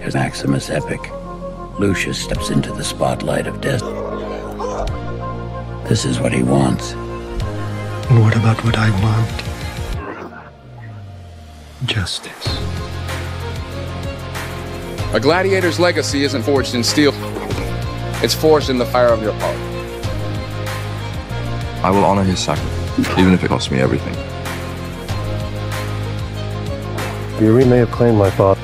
As Maximus Epic, Lucius steps into the spotlight of death. This is what he wants. And what about what I want? Justice. A gladiator's legacy isn't forged in steel. It's forged in the fire of your heart. I will honor his sacrifice, even if it costs me everything. The arena may have claimed my thought.